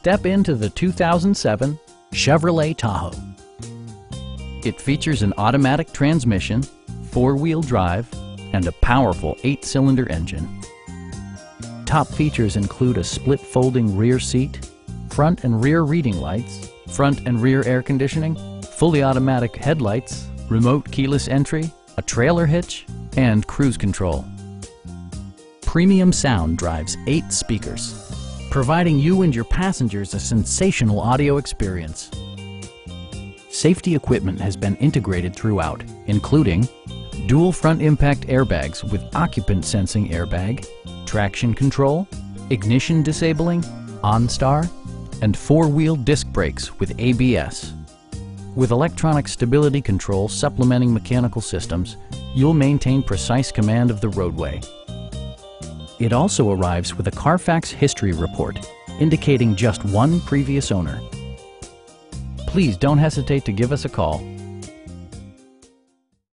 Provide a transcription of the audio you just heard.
Step into the 2007 Chevrolet Tahoe. It features an automatic transmission, four-wheel drive, and a powerful 8-cylinder engine. Top features include a split folding rear seat, front and rear reading lights, front and rear air conditioning, fully automatic headlights, remote keyless entry, a trailer hitch, and cruise control. Premium sound drives 8 speakers, providing you and your passengers a sensational audio experience. Safety equipment has been integrated throughout, including dual front impact airbags with occupant sensing airbag, traction control, ignition disabling, OnStar, and four-wheel disc brakes with ABS. With electronic stability control supplementing mechanical systems, you'll maintain precise command of the roadway. It also arrives with a Carfax history report, indicating just one previous owner. Please don't hesitate to give us a call.